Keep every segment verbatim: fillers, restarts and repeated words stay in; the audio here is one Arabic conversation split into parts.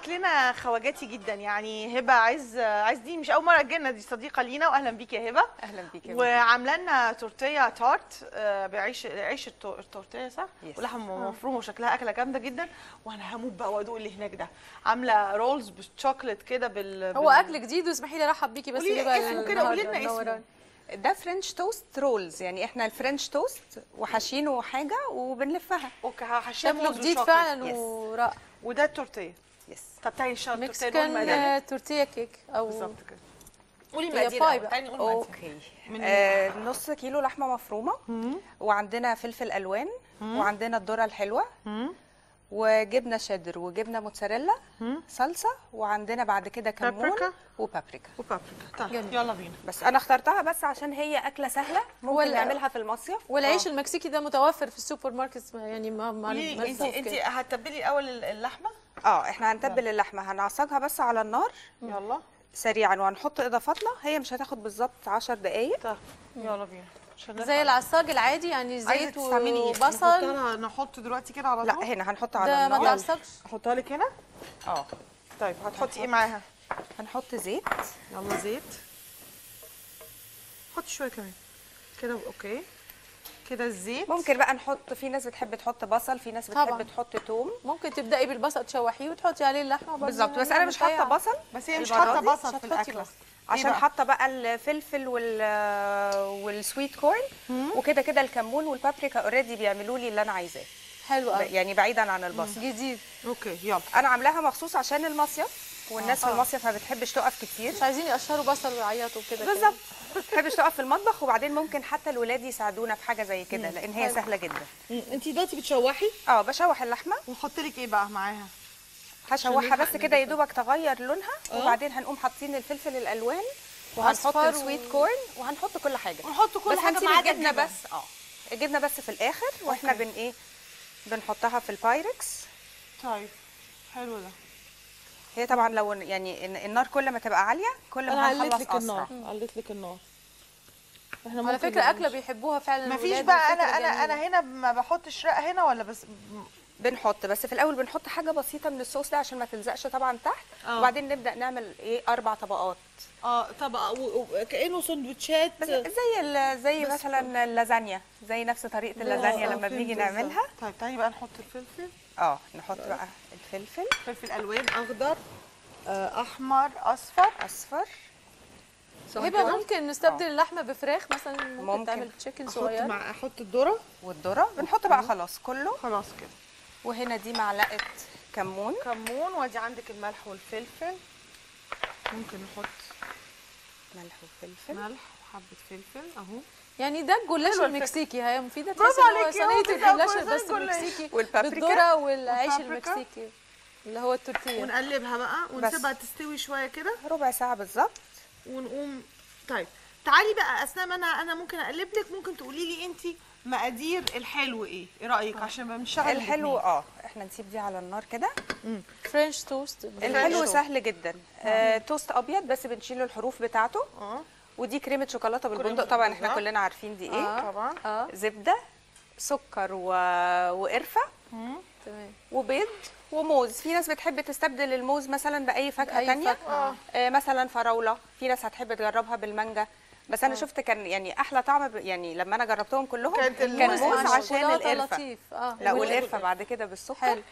اكلنا خواجاتي جدا يعني. هبه عز عز الدين مش اول مره تجينا، دي صديقه لينا، واهلا بيك يا هبه. اهلا بيك. وعامله لنا تورتيا تارت بعيش عيش التورتيا صح، ولحمه مفرومه وشكلها اكله جامده جدا، وانا هموت بقى وادوق اللي هناك ده. عامله رولز بالشوكليت كده بال هو اكل جديد، واسمحي لي ارحب بيكي. بس هبه اسمه كده، قولي لنا اسمه. ده فرنش توست رولز، يعني احنا الفرنش توست وحاشينه حاجه وبنلفها. اوكي حاشينه موز وشوكليت جديد فعلا ورائع. وده التورتيه. يس. طب تعالي نشرب التورتيه دول مع بعض. تورتيه كيك او بالظبط كده. قولي مقادير تاني، قولي مقادير. اوكي. آه نص كيلو لحمه مفرومه، وعندنا فلفل الوان، وعندنا الذره الحلوه، وجبنه شيدر، وجبنه موتزريلا، صلصه، وعندنا بعد كده كمون وبابريكا. وبابريكا. طيب يلا بينا. بس انا اخترتها بس عشان هي اكله سهله ممكن نعملها في المصيف. والعيش أوه. المكسيكي ده متوفر في السوبر ماركت يعني. ما ما انت انت هتتبلي اول اللحمه؟ اه احنا هنتبل اللحمه، هنعصجها بس على النار. يلا سريعا، وهنحط اضافاتنا. هي مش هتاخد بالظبط عشر دقائق. طيب يلا بينا. زي العصاج العادي يعني، زيت وبصل. نحط دلوقتي كده على طول؟ لا هنا هنحط على النار. ما تعصبش. احطها لك هنا؟ اه. طيب هتحطي ايه معاها؟ هنحط زيت. يلا زيت. حطي شويه كمان كده. اوكي كده الزيت. ممكن بقى نحط، في ناس بتحب تحط بصل، في ناس بتحب طبعا. تحط توم. ممكن تبداي بالبصل تشوحيه وتحطي عليه اللحمه بالظبط. بس انا مش حاطه بصل، بس هي مش حاطه بصل في الاكله عشان حاطه بقى الفلفل وال والسويت كورن، وكده كده الكمون والبابريكا اوريدي بيعملوا لي اللي انا عايزاه. حلو قوي. يعني بعيدا عن البصل. جديد. اوكي يلا. انا عاملاها مخصوص عشان المصيف، والناس آه. في المصيف ما بتحبش تقف كتير، مش عايزين يقشروا بصل ويعيطوا كده بالظبط. ما بتحبش تقف في المطبخ، وبعدين ممكن حتى الولاد يساعدونا في حاجه زي كده، لان هي سهله جدا. انت دلوقتي بتشوحي؟ اه بشوح اللحمه. ونحط لك ايه بقى معاها؟ هشوحها بس كده يا دوبك تغير لونها، وبعدين هنقوم حاطين الفلفل الالوان، وهنحط السويت كورن، وهنحط كل حاجه. ونحط كل حاجه مع الجبنه بس. اه الجبنه بس في الاخر، واحنا بن ايه بنحطها في البايركس. طيب حلو ده. هي طبعا لو يعني النار كل ما تبقى عاليه كل ما هنخلص اسرع. عليت لك النار، عليت لك النار. احنا على فكره اكله بيحبوها فعلا. مفيش بقى انا انا انا هنا ما بحطش رق هنا ولا بس بنحط، بس في الاول بنحط حاجه بسيطه من الصوص ده عشان ما تلزقش طبعا تحت. أوه. وبعدين نبدا نعمل ايه اربع طبقات. اه طبق وكانه سندوتشات زي زي مثلا اللازانيا، زي نفس طريقه اللازانيا لما بنيجي نعملها. طيب تعالي بقى نحط الفلفل. اه نحط بقى الفلفل. فلفل الوان، اخضر، احمر، اصفر. اصفر. هبه ممكن نستبدل أوه. اللحمه بفراخ مثلا، ممكن, ممكن. تعمل تشيكن صغير. احط مع احط الذره. والذره بنحط بقى خلاص كله خلاص كده. وهنا دي معلقه كمون. كمون. وادي عندك الملح والفلفل. ممكن نحط ملح وفلفل. ملح وحبه فلفل اهو. يعني ده الجلاش المكسيكي. هي مفيده تحسي ان هو صينيه الجلاش بس المكسيكي، بالذره والعيش المكسيكي اللي هو التورتيه. ونقلبها بقى ونسيبها تستوي شويه كده ربع ساعه بالظبط، ونقوم. طيب تعالي بقى اثناء ما انا انا ممكن اقلب لك، ممكن تقولي لي انت مقادير الحلو ايه؟ ايه رايك؟ أوه. عشان ما بنشغل الحلو. اه احنا نسيب دي على النار كده. فرنش توست الحلو سهل جدا. آه توست ابيض بس بنشيل الحروف بتاعته. اه ودي كريمه شوكولاته بالبندق طبعا، احنا كلنا عارفين دي ايه. آه. طبعا. آه. زبده، سكر و... وقرفه. تمام. وبيض وموز. في ناس بتحب تستبدل الموز مثلا باي فاكهه ثانيه. آه. آه مثلا فراوله، في ناس هتحب تجربها بالمانجا. بس انا شفت كان يعني احلى طعم يعني لما انا جربتهم كلهم كان موز عشان القرفه. لطيف. اه لا والقرفه بعد كده بالسكر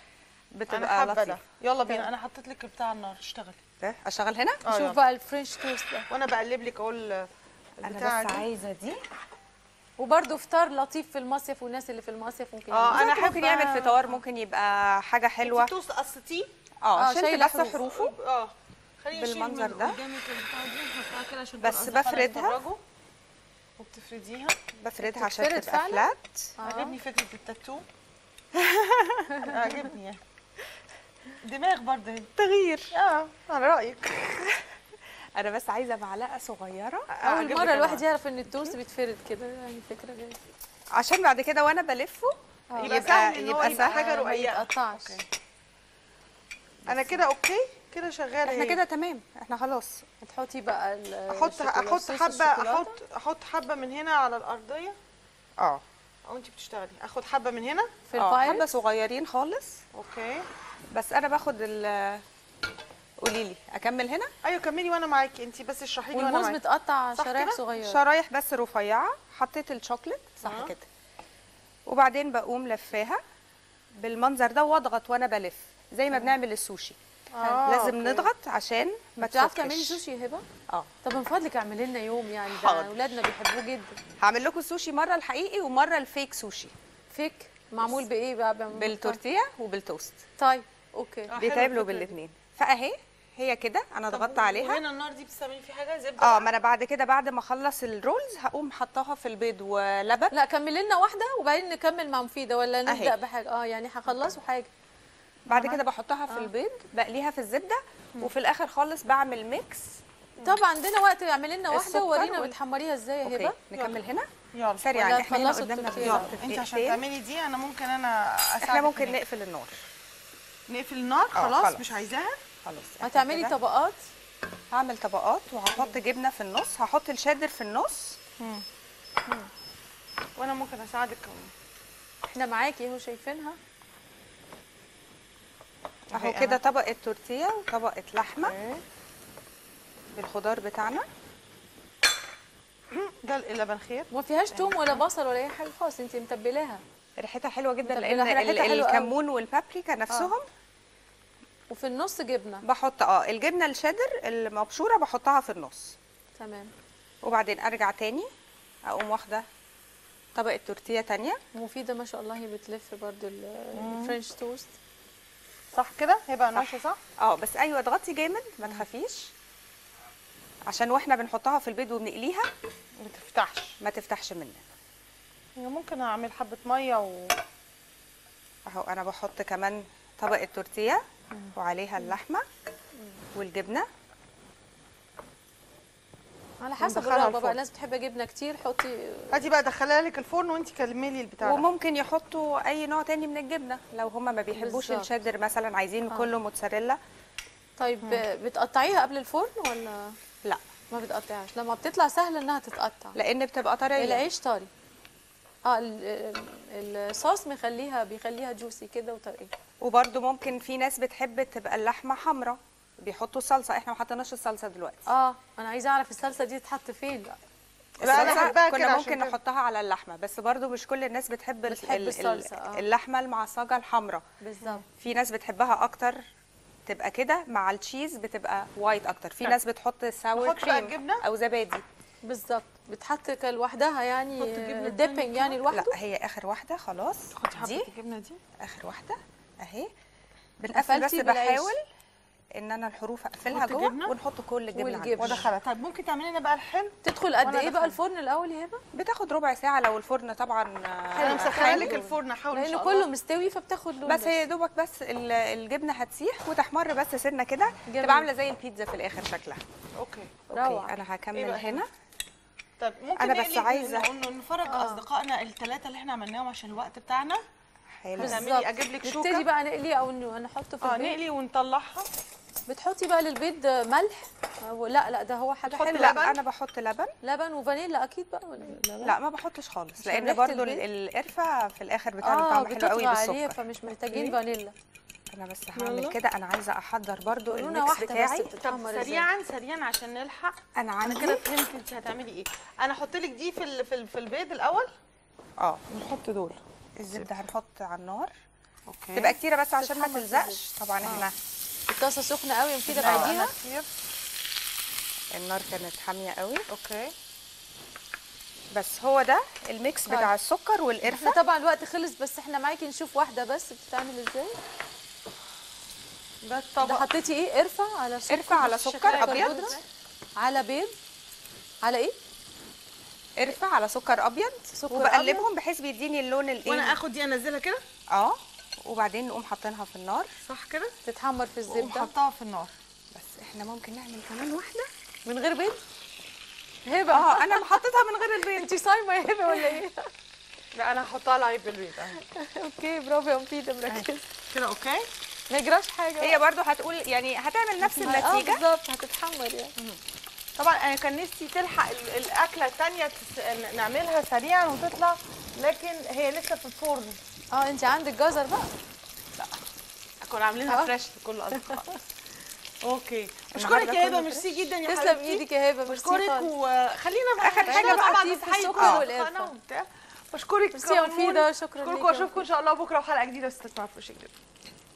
بتبقى لطيفه. يلا بينا. انا حطيت لك بتاع النار، اشتغلي. ده اشتغل هنا. شوف بقى الفرنش توست ده وانا بقلب لك اهو البتاعه دي. انا بس عايزه دي. وبرده فطار لطيف في المصيف، والناس اللي في المصيف ممكن اه انا ممكن يعمل فطار، ممكن يبقى حاجه حلوه. توست قصتيه. اه شايله بس حروفه. اه بالمنظر ده. بس بفردها. وبتفرديها؟ بفردها عشان تبقى فلات. عجبني فكره التاتو. عجبني دماغ برضه تغيير. اه على رايك. انا بس عايزه معلقه صغيره. اول مره الواحد يعرف ان التوست بيتفرد كده، يعني فكره جايه عشان بعد كده وانا بلفه يبقى سهل، يبقى سهل حاجه رقيقه. انا كده اوكي كده شغاله. احنا كده تمام، احنا خلاص. هتحطي بقى احط احط حبه احط احط حبه من هنا على الارضيه. اه او انت بتشتغلي. اخد حبه من هنا في البايركس. حبه صغيرين خالص. اوكي بس انا باخد ال قولي لي اكمل هنا. ايوه كملي وانا معاكي، انت بس اشرحي لي وانا معاكي. والموز متقطع شرايح صغيره، شرايح بس رفيعه. حطيت الشوكليت صح آه. كده، وبعدين بقوم لفاها بالمنظر ده واضغط وانا بلف زي ما آه. بنعمل السوشي آه. لازم أوكي. نضغط عشان ما تفكش. بتعرفي تعملي سوشي يا هبه؟ اه. طب من فضلك اعملي لنا يوم يعني، ده اولادنا بيحبوه جدا. هعمل لكم السوشي مره الحقيقي ومره الفيك سوشي. فيك معمول بايه بقى؟ بالتورتيا وبالتوست. طيب اوكي، بيتعملوا بالاثنين. فاهي هي كده انا ضغطت عليها. هنا النار دي بتستعملي في حاجه زبده؟ اه، ما انا بعد كده بعد ما اخلص الرولز هقوم حطاها في البيض ولبن. لا كملي لنا واحده وبعدين نكمل مع مفيده، ولا نبدا بحاجه؟ اه يعني هخلصوا حاجه بعد كده بحطها في آه. البيض، بقليها في الزبده، وفي الاخر خالص بعمل ميكس. طب عندنا وقت، اعملي لنا واحده وورينا بتحمريها ازاي يا هبه. نكمل هنا يلا سريعا، احنا هنا قدامنا بالظبط. انت عشان تعملي دي انا ممكن انا اساعدك. احنا ممكن نقفل النار. نقفل النار خلاص, خلاص مش عايزاها خلاص. هتعملي طبقات؟ هعمل طبقات وهحط جبنه في النص، هحط الشيدر في النص. امم وانا ممكن اساعدك كمان. احنا معاكي اهو، شايفينها اهو كده. طبقه تورتيا وطبقه لحمه أوه. بالخضار بتاعنا ده اللبن خير، وما فيهاش توم ولا بصل ولا اي حاجه خالص، انت متبلاها. ريحتها حلوه جدا لان الكمون والبابريكا نفسهم آه. وفي النص جبنه بحط اه الجبنه الشيدر المبشوره بحطها في النص. تمام. وبعدين ارجع تاني اقوم واخده طبقه تورتيا تانيه. مفيده ما شاء الله هي بتلف برده الفرنش توست صح كده هيبقى ناشفه صح؟ اه بس ايوه اضغطي جامد ما تخافيش، عشان واحنا بنحطها في البيض وبنقليها ما تفتحش ما تفتحش مننا. ممكن اعمل حبه ميه و... اهو انا بحط كمان طبقه تورتيا وعليها اللحمه والجبنه على حسب الرغبه بقى. ناس بتحب جبنه كتير حطي. ادي بقى دخلها لك الفرن وانت كلمي لي البتاع. وممكن يحطوا اي نوع تاني من الجبنه لو هم ما بيحبوش الشيدر مثلا، عايزين آه. كله موتزريلا. طيب مم. بتقطعيها قبل الفرن ولا لا؟ ما بتقطعهاش، لما بتطلع سهل انها تتقطع لان بتبقى طريه. العيش طري اه، الصوص مخليها بيخليها جوسي كده وطريه. وبرده ممكن في ناس بتحب تبقى اللحمه حمراء بيحطوا صلصه، احنا ما حطيناش الصلصه دلوقتي. اه انا عايزه اعرف الصلصه دي تتحط فين. الصلصه كنا ممكن نحطها على اللحمه، بس برده مش كل الناس بتحب, بتحب ال الصلصه آه. اللحمه المعصجه الحمراء بالظبط. في ناس بتحبها اكتر تبقى كده مع التشيز، بتبقى وايت اكتر. في ناس بتحط ساور كريم او زبادي بالظبط، بتحط لوحدها يعني الديبنج يعني لوحده. لا هي اخر واحده خلاص، دي الجبنه دي اخر واحده اهي بنقفل، بس بحاول ان انا الحروف اقفلها جوه ونحط كل الجبنه وادخلها. طيب ممكن تعملي لنا بقى الحلو تدخل قد ايه بقى الفرن الاول يا هبه؟ بتاخد ربع ساعه لو الفرن طبعا. انا مسخره لك الفرن حاول ان شاء الله لانه كله مستوي فبتاخد لون، بس هي دوبك بس الجبنه هتسيح وتحمر بس سنه كده، تبقى عامله زي البيتزا في الاخر شكلها. اوكي اوكي انا هكمل هنا. طب ممكن انا بس عايزه نفرج اصدقائنا الثلاثه اللي احنا عملناهم عشان الوقت بتاعنا. حلو هنعملي، اجيب لك شوكه نبتدي بقى نقلي او نحط في آه البيض. اه نقلي ونطلعها. بتحطي بقى للبيض ملح؟ لا لا ده هو حاجه حلوه. لا انا بحط لبن. لبن وفانيلا اكيد بقى ولا لبن؟ لا ما بحطش خالص لان برضو القرفه في الاخر بتعمل طعم آه حلو قوي بالسكر عليها، فمش محتاجين فانيلا. انا بس هعمل كده، انا عايزه احضر برضو الميكس بتاعي. طب سريعا سريعا عشان نلحق. انا عندي كده فهمت انت هتعملي ايه. انا احط لك دي في في البيض الاول. اه نحط دول الزبده هنحط على النار. اوكي تبقى كتيره بس عشان ما تلزقش طبعا. احنا آه. الطاسه سخنه قوي وكده بعديها النار كانت حاميه قوي. اوكي بس هو ده الميكس طيب. بتاع السكر والقرفه. طبعا الوقت خلص، بس احنا معاكي نشوف واحده بس بتتعمل ازاي. ده الطبق ده حطيتي ايه؟ قرفه على سكر، قرفه على سكر ابيض على بيض على ايه؟ قرفه على سكر ابيض سكر وبقلبهم أبيض. بحيث بيديني اللون الايه، وانا اخد دي انزلها كده اه، وبعدين نقوم حاطينها في النار صح كده تتحمر في الزبده ونحطها في النار. بس احنا ممكن نعمل كمان واحده من غير بيض هبه. اه انا محطتها من غير البيض. انت صايمه يا هبه ولا ايه؟ لا انا هحطها لايف بالبيض. اوكي برافو يا مفيده مركزه كده. اوكي ما يجراش حاجه، هي برضو هتقول يعني هتعمل نفس النتيجه اه بالظبط، هتتحمر يعني. طبعا انا كان نفسي تلحق الاكله الثانيه نعملها سريعا وتطلع، لكن هي لسه في الفرن. اه انت عندك جزر بقى؟ لا كنا عاملينها فريش لكل الاصدقاء. اوكي. بشكرك يا هبه، ميرسي جدا يا حبيبتي. تسلم ايدك يا هبه، ميرسي. بشكرك، وخلينا بقى اخر حاجه بقى بعد السحايق والقرفه وبتاع. بشكرك كتير، ميرسي يا وفيده، شكرا ليكي. بشكرك واشوفكم ان شاء الله بكره وحلقه جديده، بس تسمعوا في وشك.